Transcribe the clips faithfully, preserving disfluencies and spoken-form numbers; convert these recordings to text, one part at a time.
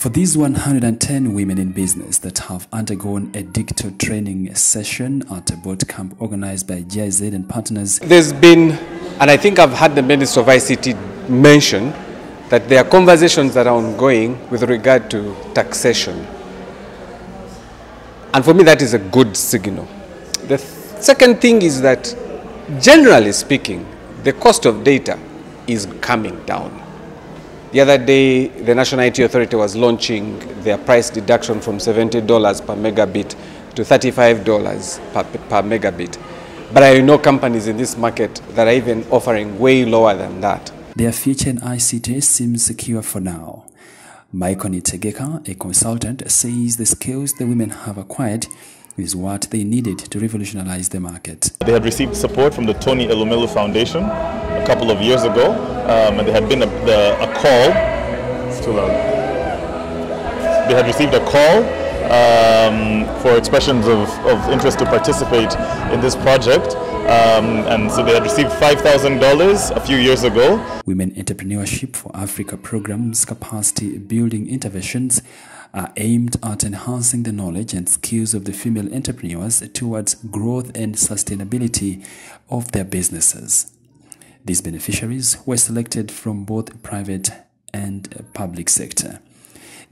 For these one hundred ten women in business that have undergone a digital training session at a boot camp organized by G I Z and partners, there's been, and I think I've had the Minister of I C T mention, that there are conversations that are ongoing with regard to taxation. And for me, that is a good signal. The second thing is that, generally speaking, the cost of data is coming down. The other day, the National I T Authority was launching their price deduction from seventy dollars per megabit to thirty-five dollars per, per megabit. But I know companies in this market that are even offering way lower than that. Their future in I C T seems secure for now. Michael Nitegeka, a consultant, says the skills the women have acquired is what they needed to revolutionize the market. They had received support from the Tony Elumelu Foundation a couple of years ago, um, and there had been a, the, a call. It's too loud. They had received a call um, for expressions of, of interest to participate in this project, um, and so they had received five thousand dollars a few years ago. Women Entrepreneurship for Africa programs, capacity building interventions, are aimed at enhancing the knowledge and skills of the female entrepreneurs towards growth and sustainability of their businesses. These beneficiaries were selected from both private and public sector.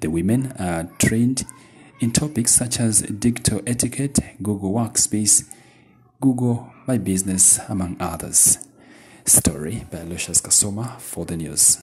The women are trained in topics such as digital etiquette, Google Workspace, Google My Business, among others. Story by Lusha Kasoma for the news.